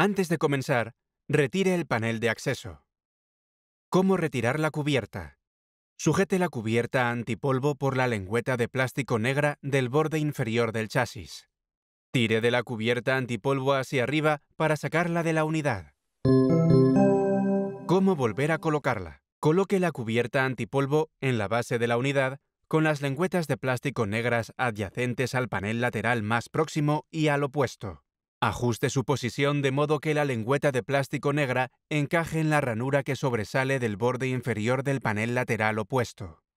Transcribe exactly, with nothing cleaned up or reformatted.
Antes de comenzar, retire el panel de acceso. ¿Cómo retirar la cubierta? Sujete la cubierta antipolvo por la lengüeta de plástico negra del borde inferior del chasis. Tire de la cubierta antipolvo hacia arriba para sacarla de la unidad. ¿Cómo volver a colocarla? Coloque la cubierta antipolvo en la base de la unidad con las lengüetas de plástico negras adyacentes al panel lateral más próximo y al opuesto. Ajuste su posición de modo que la lengüeta de plástico negra encaje en la ranura que sobresale del borde inferior del panel lateral opuesto.